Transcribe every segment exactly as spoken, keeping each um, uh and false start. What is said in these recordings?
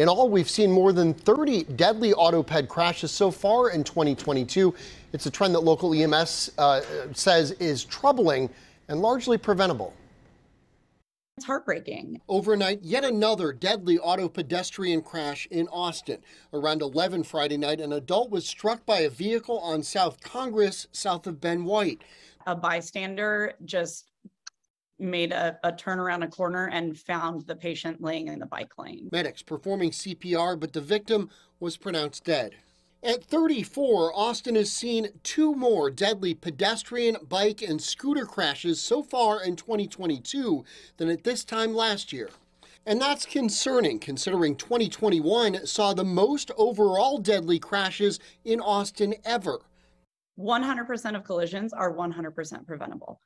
In all, we've seen more than thirty deadly autoped crashes so far in twenty twenty-two. It's a trend that local E M S uh, says is troubling and largely preventable. It's heartbreaking. Overnight, yet another deadly auto pedestrian crash in Austin. Around eleven Friday night, an adult was struck by a vehicle on South Congress, south of Ben White. A bystander just made a, a turn around a corner and found the patient laying in the bike lane. Medics performing C P R, but the victim was pronounced dead. At thirty-four, Austin has seen two more deadly pedestrian, bike, and scooter crashes so far in twenty twenty-two than at this time last year. And that's concerning, considering twenty twenty-one saw the most overall deadly crashes in Austin ever. one hundred percent of collisions are one hundred percent preventable.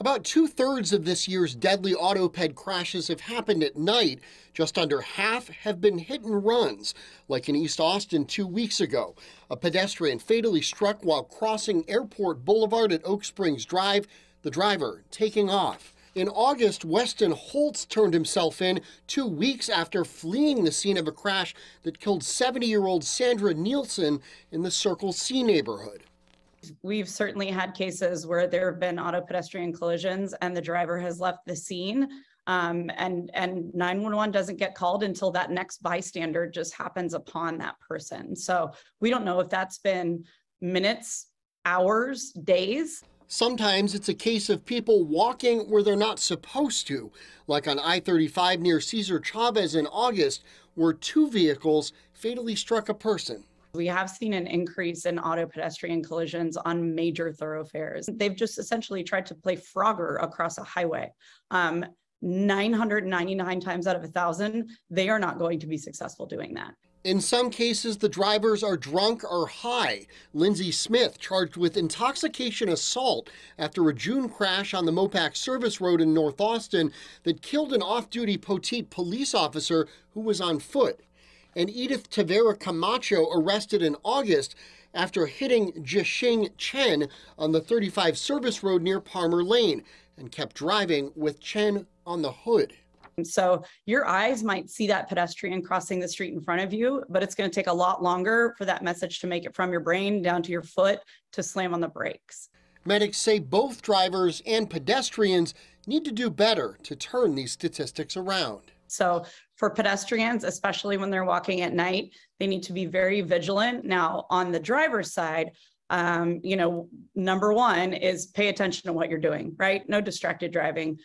About two-thirds of this year's deadly autoped crashes have happened at night. Just under half have been hit-and-runs, like in East Austin two weeks ago. A pedestrian fatally struck while crossing Airport Boulevard at Oak Springs Drive, the driver taking off. In August, Weston Holtz turned himself in two weeks after fleeing the scene of a crash that killed seventy-year-old Sandra Nielsen in the Circle C neighborhood. We've certainly had cases where there have been auto pedestrian collisions and the driver has left the scene um, and, and nine one one doesn't get called until that next bystander just happens upon that person. So we don't know if that's been minutes, hours, days. Sometimes it's a case of people walking where they're not supposed to, like on I thirty-five near Cesar Chavez in August, where two vehicles fatally struck a person. We have seen an increase in auto pedestrian collisions on major thoroughfares. They've just essentially tried to play Frogger across a highway. Um, nine hundred ninety-nine times out of one thousand, they are not going to be successful doing that. In some cases, the drivers are drunk or high. Lindsay Smith charged with intoxication assault after a June crash on the Mopac service road in North Austin that killed an off-duty Poteet police officer who was on foot. And Edith Taveras Camacho arrested in August after hitting Jixing Chen on the thirty-five service road near Palmer Lane and kept driving with Chen on the hood. So your eyes might see that pedestrian crossing the street in front of you, but it's going to take a lot longer for that message to make it from your brain down to your foot to slam on the brakes. Medics say both drivers and pedestrians need to do better to turn these statistics around. So for pedestrians, especially when they're walking at night, they need to be very vigilant. Now, on the driver's side, um, you know, number one is pay attention to what you're doing, right? No distracted driving.